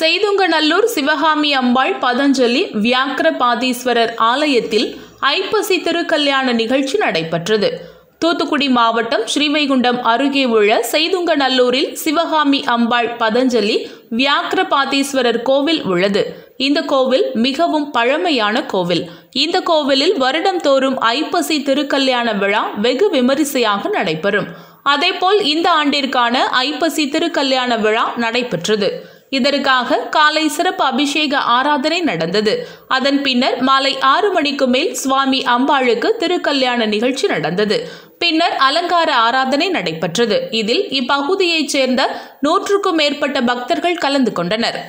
செய்துங்கநல்லூர் சிவகாமி அம்பாள் பதஞ்சலி வியாக்ரபாதீஸ்வரர் ஆலயத்தில் ஐப்பசி திருக்கல்யாண நிகழ்ச்சி நடைபெற்றது. தூத்துக்குடி மாவட்டம் ஸ்ரீவைகுண்டம் அருகே உள்ள செய்துங்கநல்லூரில் சிவகாமி அம்பாள் பதஞ்சலி வியாக்ரபாதீஸ்வரர் கோவில் உள்ளது. இந்த கோவில் மிகவும் பழமையான கோவில். இந்த கோவிலில் வருடம்தோறும் ஐப்பசி திருக்கல்யாண விழா வெகு விமரிசையாக நடைபெறும். அதேபோல் இந்த ஆண்டிற்கான ஐப்பசி திருக்கல்யாண விழா நடைபெற்றது. இதற்காக காலை சிறப்பு அபிஷேக ஆராதனை நடந்தது. அதன் பின்னர் மாலை 6 மணிக்கு மேல் சுவாமி அம்பாளுக்கு திருக்கல்யாண நிகழ்ச்சி நடந்தது. பின்னர் அலங்கார ஆராதனை நடைபெற்றது. இதில் இப்பகுதியைச் சேர்ந்த 100க்கும் மேற்பட்ட பக்தர்கள் கலந்து கொண்டனர்.